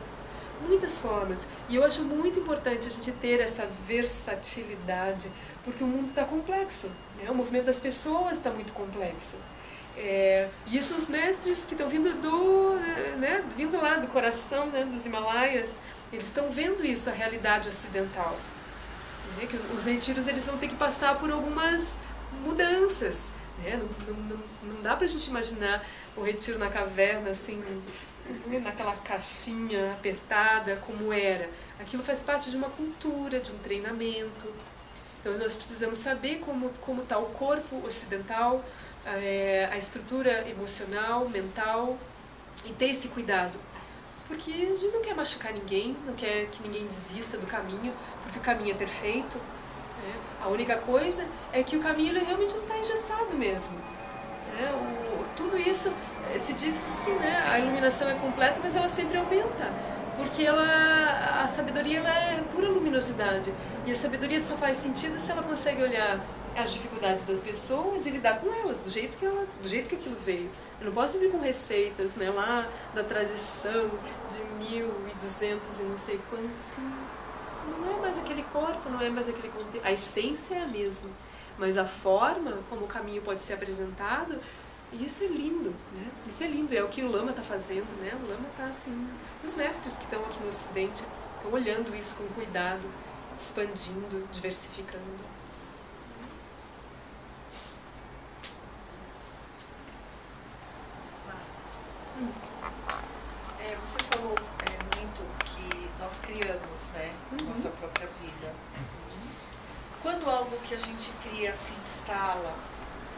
muitas formas. E eu acho muito importante a gente ter essa versatilidade, porque o mundo está complexo, né? O movimento das pessoas está muito complexo. E isso os mestres que estão vindo do, né, vindo lá do coração, né, dos Himalaias, eles estão vendo isso, a realidade ocidental. Né? Que os retiros eles vão ter que passar por algumas mudanças. Né? Não dá para a gente imaginar o retiro na caverna, assim, naquela caixinha apertada, como era. Aquilo faz parte de uma cultura, de um treinamento. Então nós precisamos saber como está o corpo ocidental, a estrutura emocional, mental, e ter esse cuidado. Porque a gente não quer machucar ninguém, não quer que ninguém desista do caminho, porque o caminho é perfeito. Né? A única coisa é que o caminho ele realmente não está engessado mesmo. Né? Tudo isso se diz assim, né? A iluminação é completa, mas ela sempre aumenta. Porque a sabedoria ela é pura luminosidade. E a sabedoria só faz sentido se ela consegue olhar as dificuldades das pessoas e lidar com elas, do jeito que aquilo veio. Eu não posso vir com receitas, né, lá da tradição de 1200 e não sei quanto, assim, não é mais aquele corpo, não é mais aquele contexto. A essência é a mesma, mas a forma como o caminho pode ser apresentado, isso é lindo, né? Isso é lindo, é o que o Lama está fazendo, né? O Lama está assim, os mestres que estão aqui no Ocidente estão olhando isso com cuidado, expandindo, diversificando. Você falou muito que nós criamos, né, nossa própria vida. Quando algo que a gente cria se instala,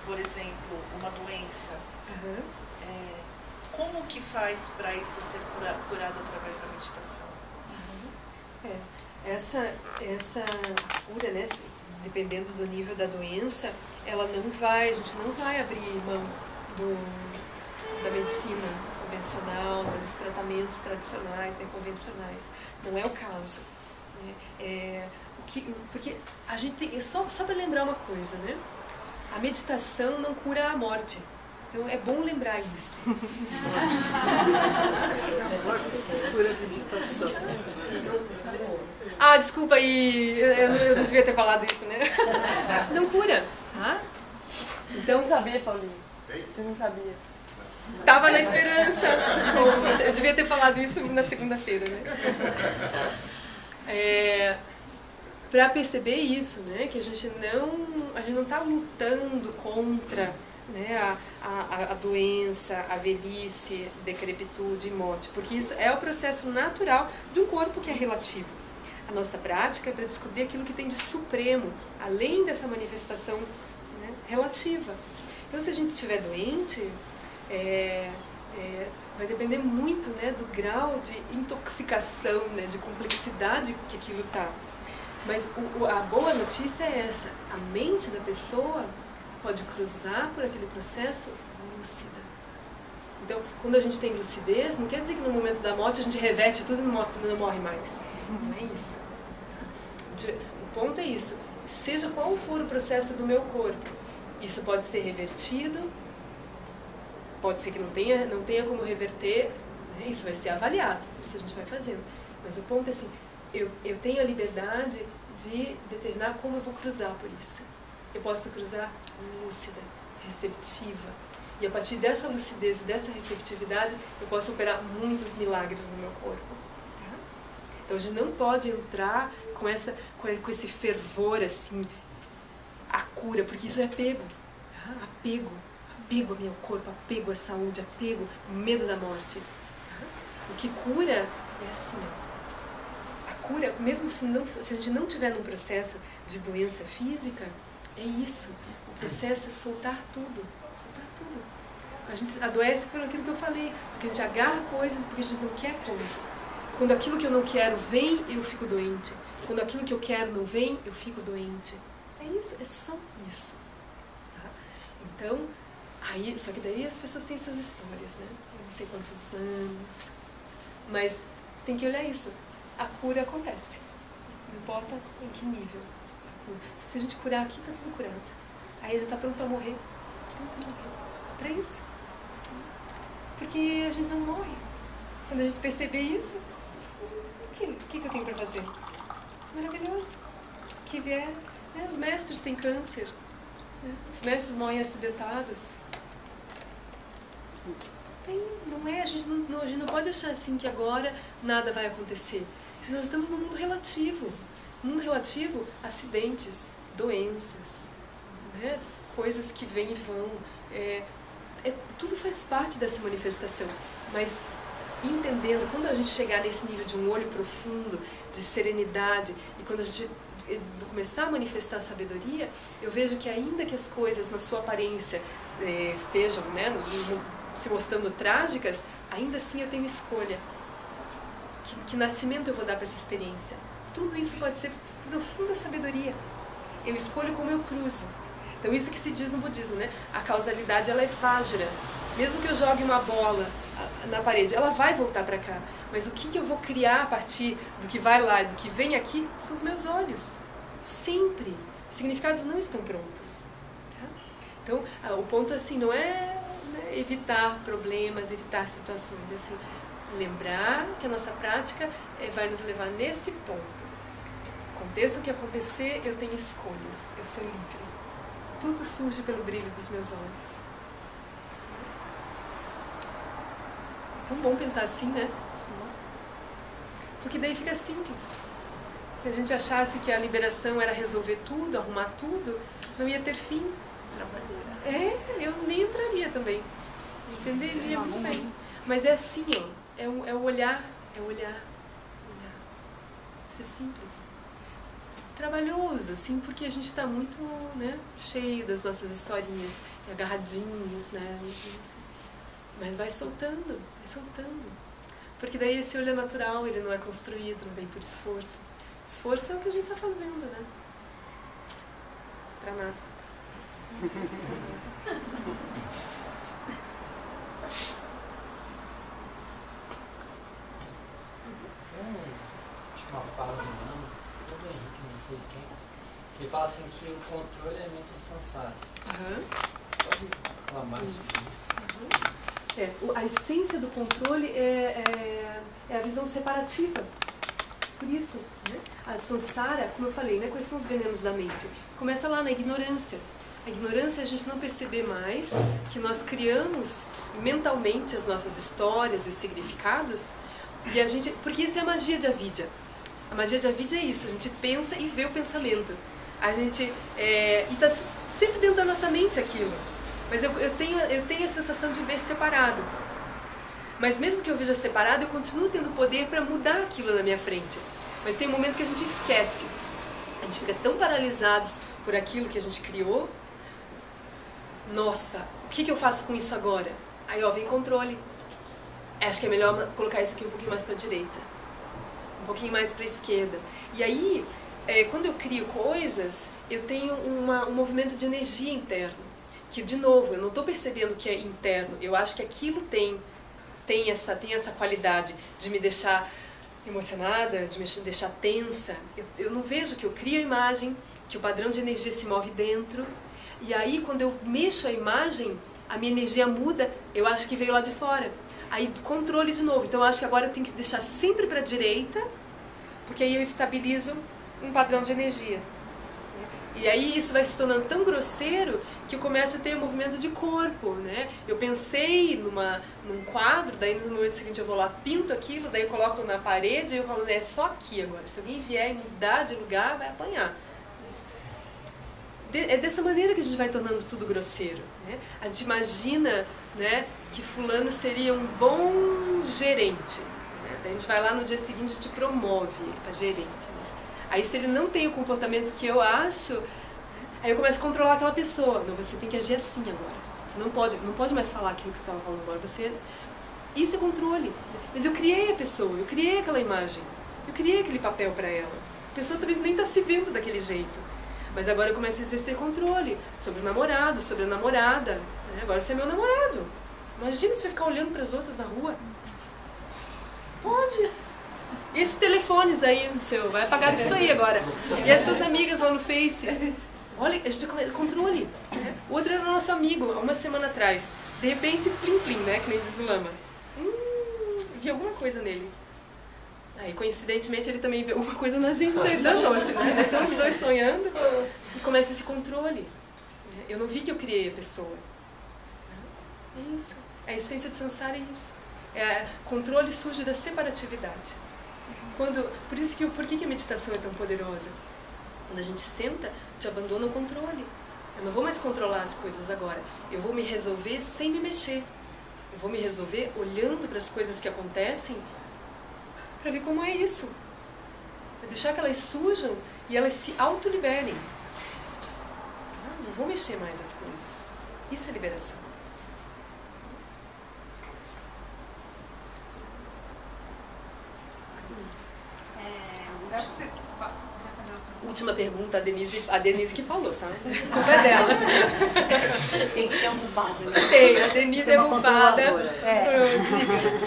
por exemplo, uma doença, como que faz para isso ser curado através da meditação? Essa cura, né, dependendo do nível da doença, ela não vai, a gente não vai abrir mão da medicina convencional, dos tratamentos tradicionais, nem convencionais. Não é o caso. Né? Porque a gente tem, só para lembrar uma coisa, né? A meditação não cura a morte. Então é bom lembrar isso. A morte cura a meditação. Ah, desculpa aí, eu não devia ter falado isso, né? Não cura. Tá? Então, você não sabia, Paulinho? Você não sabia. Tava na esperança. Eu devia ter falado isso na segunda-feira, né? Para perceber isso, né? Que a gente não está lutando contra, né, a doença, a velhice, decrepitude e morte, porque isso é o processo natural de um corpo que é relativo. A nossa prática é para descobrir aquilo que tem de supremo, além dessa manifestação, né, relativa. Então, se a gente estiver doente, vai depender muito, né, do grau de intoxicação, né, de complexidade que aquilo está. Mas a boa notícia é essa, a mente da pessoa pode cruzar por aquele processo lúcida. Então, quando a gente tem lucidez, não quer dizer que no momento da morte a gente reverte tudo e não morre mais. Não é isso. O ponto é isso, seja qual for o processo do meu corpo, isso pode ser revertido, pode ser que não tenha como reverter, né? Isso vai ser avaliado, isso a gente vai fazendo. Mas o ponto é assim, eu tenho a liberdade de determinar como eu vou cruzar por isso. Eu posso cruzar lúcida, receptiva. E a partir dessa lucidez e dessa receptividade, eu posso operar muitos milagres no meu corpo. Tá? Então a gente não pode entrar com esse fervor, assim, a cura, porque isso é apego. Tá? Apego. Apego ao meu corpo, apego à saúde, apego ao medo da morte. O que cura é assim. A cura, mesmo se a gente não estiver num processo de doença física, é isso. O processo é soltar tudo. Soltar tudo. A gente adoece por aquilo que eu falei. Porque a gente agarra coisas, porque a gente não quer coisas. Quando aquilo que eu não quero vem, eu fico doente. Quando aquilo que eu quero não vem, eu fico doente. É isso, é só isso. Tá? Então, aí, só que daí as pessoas têm suas histórias, né? Não sei quantos anos. Mas tem que olhar isso. A cura acontece. Não importa em que nível. A cura. Se a gente curar aqui, tá tudo curado. Aí já tá pronto pra morrer. Pronto pra morrer. Pra isso. Porque a gente não morre. Quando a gente perceber isso... O que eu tenho para fazer? Maravilhoso. Que vier. Né? Os mestres têm câncer. Né? Os mestres morrem acidentados. A gente não pode achar assim que agora nada vai acontecer. Nós estamos num mundo relativo. Mundo relativo, acidentes, doenças, né? Coisas que vêm e vão. Tudo faz parte dessa manifestação. Mas entendendo, quando a gente chegar nesse nível de um olho profundo, de serenidade, e quando a gente começar a manifestar a sabedoria, eu vejo que ainda que as coisas na sua aparência estejam, né, se mostrando trágicas, ainda assim eu tenho escolha. Que nascimento eu vou dar para essa experiência? Tudo isso pode ser profunda sabedoria. Eu escolho como eu cruzo. Então isso que se diz no budismo, né? A causalidade, ela é vajra. Mesmo que eu jogue uma bola na parede, ela vai voltar para cá. Mas o que eu vou criar a partir do que vai lá e do que vem aqui são os meus olhos. Sempre. Os significados não estão prontos. Tá? Então, o ponto assim, não é evitar problemas, evitar situações. É assim, lembrar que a nossa prática vai nos levar nesse ponto. Aconteça o que acontecer, eu tenho escolhas. Eu sou livre. Tudo surge pelo brilho dos meus olhos. Tão bom pensar assim, né? Porque daí fica simples. Se a gente achasse que a liberação era resolver tudo, arrumar tudo, não ia ter fim. Eu nem entraria também. Entenderia muito bem. Mas é assim, ó. É o olhar. Isso é simples. Trabalhoso, assim, porque a gente está muito, né, cheio das nossas historinhas, agarradinhos, né? Mas vai soltando. Porque daí esse olho é natural, ele não é construído, não vem por esforço. Esforço é o que a gente está fazendo, né? Pra nada. Tinha uma fala do Mano, todo Henrique, não sei de quem, que fala assim que o controle é muito samsara. Você pode falar mais sobre isso? A essência do controle é a visão separativa. Por isso, né? A samsara, como eu falei, né? Quais são os venenos da mente? Começa lá na ignorância. A ignorância é a gente não perceber mais que nós criamos mentalmente as nossas histórias e os significados. E a gente, porque isso é a magia de avidia. A magia de avidia é isso, a gente pensa e vê o pensamento. A gente está sempre dentro da nossa mente aquilo. Mas eu tenho a sensação de ver separado. Mas mesmo que eu veja separado, eu continuo tendo poder para mudar aquilo na minha frente. Mas tem um momento que a gente esquece. A gente fica tão paralisados por aquilo que a gente criou. Nossa, o que eu faço com isso agora? Aí, vem controle. Acho que é melhor colocar isso aqui um pouquinho mais para a direita. Um pouquinho mais para a esquerda. E aí, quando eu crio coisas, eu tenho um movimento de energia interno. Que, de novo, eu não estou percebendo que é interno. Eu acho que aquilo tem essa qualidade de me deixar emocionada, de me deixar tensa. Eu não vejo que eu crio a imagem, que o padrão de energia se move dentro. E aí, quando eu mexo a imagem, a minha energia muda, eu acho que veio lá de fora. Aí, controle de novo. Então, eu acho que agora eu tenho que deixar sempre para a direita, porque aí eu estabilizo um padrão de energia. E aí isso vai se tornando tão grosseiro que eu começo a ter um movimento de corpo, né? Eu pensei num quadro, daí no momento seguinte eu vou lá, pinto aquilo, daí eu coloco na parede e eu falo, é só aqui agora. Se alguém vier e mudar de lugar, vai apanhar. É dessa maneira que a gente vai tornando tudo grosseiro, né? A gente imagina, né, que fulano seria um bom gerente, né? Daí a gente vai lá no dia seguinte e a gente promove ele para gerente, né? Aí se ele não tem o comportamento que eu acho, aí eu começo a controlar aquela pessoa. Não, você tem que agir assim agora. Você não pode mais falar aquilo que você estava falando agora. Isso é controle. Mas eu criei a pessoa, eu criei aquela imagem, eu criei aquele papel para ela. A pessoa talvez nem está se vendo daquele jeito. Mas agora eu começo a exercer controle sobre o namorado, sobre a namorada. Agora você é meu namorado. Imagina se vai ficar olhando para as outras na rua. Pode. E esses telefones aí no seu, vai apagar disso aí agora. E as suas amigas lá no Face. Olha, a gente controle. Né? O outro era nosso amigo, há uma semana atrás. De repente, plim-plim, né? Que nem diz o Lama. Vi alguma coisa nele. Aí, coincidentemente, ele também vê uma coisa na gente da nossa, né? Então, os dois sonhando, e começa esse controle. Eu não vi que eu criei a pessoa. É isso. A essência de samsara é isso. É, controle surge da separatividade. Quando, por isso que, por que a meditação é tão poderosa? Quando a gente senta, te abandona o controle. Eu não vou mais controlar as coisas agora. Eu vou me resolver sem me mexer. Eu vou me resolver olhando para as coisas que acontecem para ver como é isso. Pra deixar que elas surjam e elas se autoliberem. Não vou mexer mais as coisas. Isso é liberação. É, acho que você... Última pergunta, a Denise que falou, tá? A culpa é dela. Tem que ter um culpado, né? Tem, a Denise é culpada.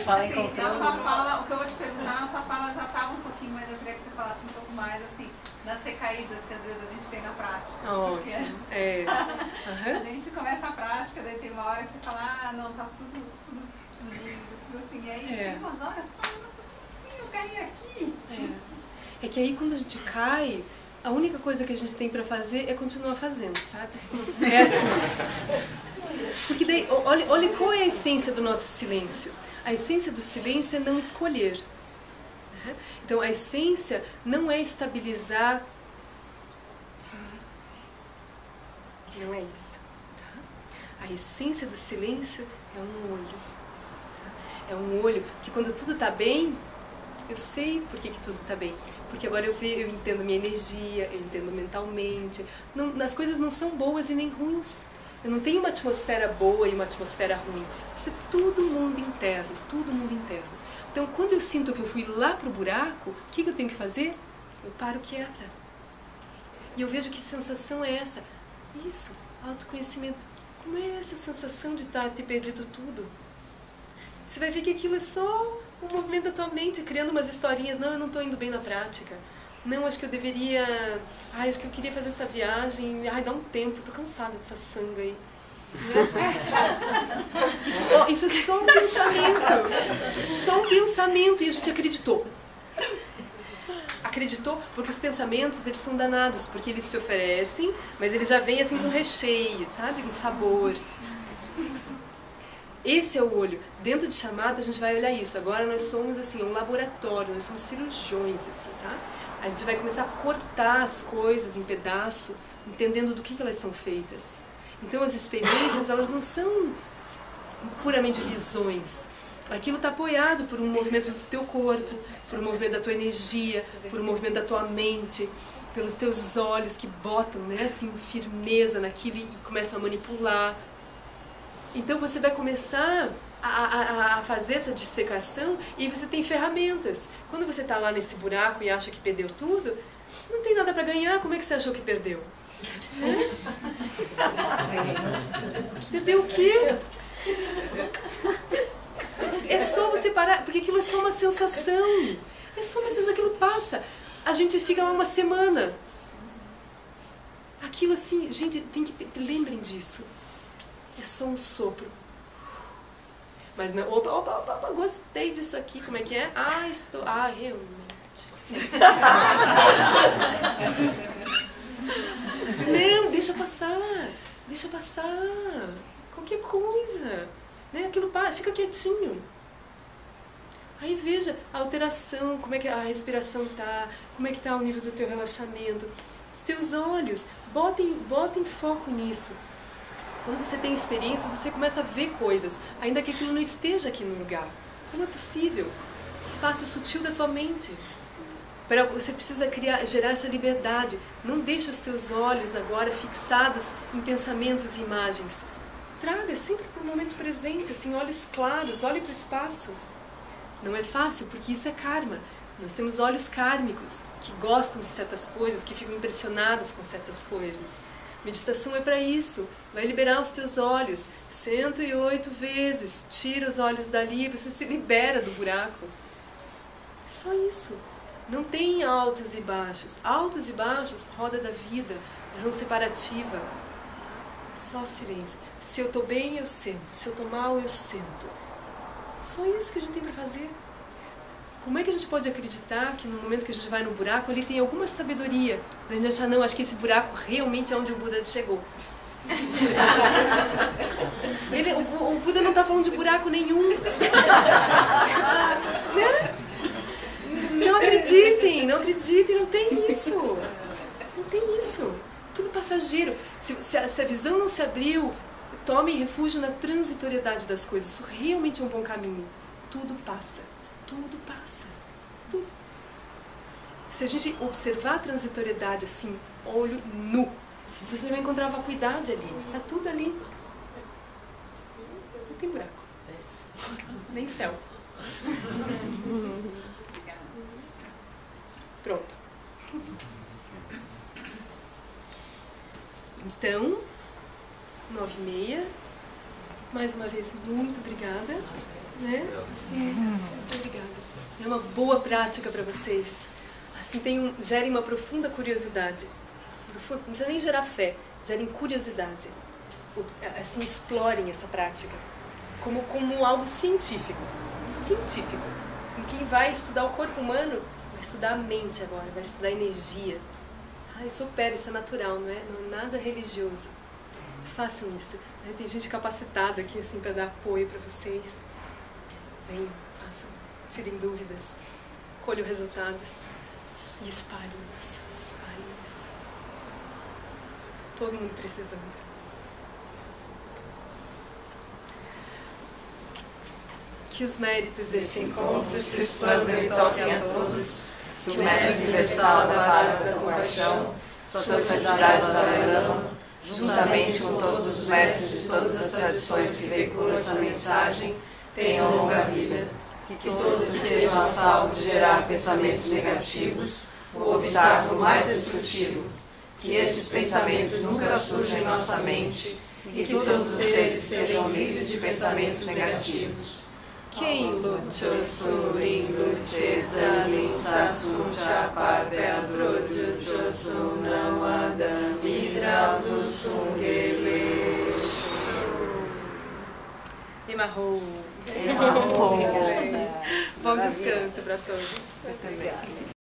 Fala, o que eu vou te perguntar, na sua fala já estava um pouquinho, mas eu queria que você falasse um pouco mais, assim, das recaídas que às vezes a gente tem na prática. Ótimo. É. Uhum. A gente começa a prática, daí tem uma hora que você fala, ah, não, tá tudo lindo, tudo assim, e aí tem umas horas, você fala, nossa, sim, eu caí aqui. É que aí quando a gente cai, a única coisa que a gente tem para fazer é continuar fazendo, sabe? É assim. Porque daí, olha qual é a essência do nosso silêncio. A essência do silêncio é não escolher. Então, a essência não é estabilizar. Não é isso. A essência do silêncio é um olho. É um olho que quando tudo está bem, eu sei por que tudo está bem. Porque agora eu entendo minha energia, eu entendo mentalmente. Não, as coisas não são boas e nem ruins. Eu não tenho uma atmosfera boa e uma atmosfera ruim. Isso é tudo mundo interno, tudo mundo interno. Então, quando eu sinto que eu fui lá para o buraco, o que eu tenho que fazer? Eu paro quieta. E eu vejo que sensação é essa. Isso, autoconhecimento. Como é essa sensação de ter perdido tudo? Você vai ver que aquilo é só... o movimento da tua mente, criando umas historinhas. Não, eu não estou indo bem na prática. Não, acho que eu deveria... Ai, acho que eu queria fazer essa viagem. Ai, dá um tempo, estou cansada dessa sanga aí. Isso é só um pensamento. Só um pensamento. E a gente acreditou. Acreditou porque os pensamentos, eles são danados. Porque eles se oferecem, mas eles já vêm assim com recheio, sabe? Com sabor. Esse é o olho. Dentro de chamada a gente vai olhar isso. Agora nós somos assim, um laboratório, nós somos cirurgiões, assim, tá? A gente vai começar a cortar as coisas em pedaço, entendendo do que elas são feitas. Então as experiências, elas não são puramente visões. Aquilo está apoiado por um movimento do teu corpo, por um movimento da tua energia, por um movimento da tua mente, pelos teus olhos que botam, né, assim, firmeza naquilo e começam a manipular. Então você vai começar a fazer essa dissecação e você tem ferramentas. Quando você está lá nesse buraco e acha que perdeu tudo, não tem nada para ganhar. Como é que você achou que perdeu? Perdeu o quê? É só você parar, porque aquilo é só uma sensação. É só uma sensação, aquilo passa. A gente fica lá uma semana. Aquilo assim, gente, tem que lembrem disso. É só um sopro. Mas não, opa, gostei disso aqui, como é que é? Ah, estou... Ah, realmente. Não, deixa passar. Deixa passar. Qualquer coisa. Né? Aquilo passa, fica quietinho. Aí veja a alteração, como é que a respiração tá, como é que tá o nível do teu relaxamento. Os teus olhos, botem foco nisso. Quando você tem experiências, você começa a ver coisas, ainda que aquilo não esteja aqui no lugar. Como é possível? Esse espaço sutil da tua mente. Você precisa gerar essa liberdade. Não deixe os teus olhos agora fixados em pensamentos e imagens. Traga sempre para o momento presente, assim, olhos claros, olhe para o espaço. Não é fácil, porque isso é karma. Nós temos olhos kármicos, que gostam de certas coisas, que ficam impressionados com certas coisas. Meditação é para isso, vai liberar os teus olhos, 108 vezes, tira os olhos dali, você se libera do buraco. Só isso, não tem altos e baixos, roda da vida, visão separativa, só silêncio. Se eu estou bem, eu sento, se eu estou mal, eu sento. Só isso que a gente tem para fazer. Como é que a gente pode acreditar que no momento que a gente vai no buraco, ali tem alguma sabedoria? A gente achar, não, acho que esse buraco realmente é onde o Buda chegou. O Buda não está falando de buraco nenhum. Né? Não acreditem, não acreditem, não tem isso. Não tem isso. Tudo passageiro. Se a visão não se abriu, tomem refúgio na transitoriedade das coisas. Isso realmente é um bom caminho. Tudo passa. Tudo passa. Tudo. Se a gente observar a transitoriedade assim, olho nu, você vai encontrar vacuidade ali. Está tudo ali. Não tem buraco. Nem céu. Pronto. Então, 9h30. Mais uma vez, muito obrigada. Né? Sim. Muito obrigada. É uma boa prática para vocês. Assim, gerem uma profunda curiosidade. Não precisa nem gerar fé, gerem curiosidade. Assim, explorem essa prática como algo científico. Científico. Quem vai estudar o corpo humano vai estudar a mente agora, vai estudar a energia. Ah, isso opera, isso é natural, não é? Não é nada religioso. Façam isso. Tem gente capacitada aqui assim, para dar apoio para vocês. Venham, façam, tirem dúvidas, colham resultados e espalhem isso, espalhem isso. Todo mundo precisando. Que os méritos deste encontro se expandam e toquem a todos. Que o Mestre Universal da Paz da Compaixão, Sua Santidade Dalai Lama, juntamente com todos os mestres de todas as tradições que veiculam essa mensagem, tenham longa vida, que todos estejam a salvo de gerar pensamentos negativos, o obstáculo mais destrutivo, que estes pensamentos nunca surjam em nossa mente e que todos os seres estejam livres de pensamentos negativos. Quem lutou sobre lucheza, linsa suncha parpea drojo josun não adam hidral do sungele. Emarrou. Bom descanso para todos. Obrigada.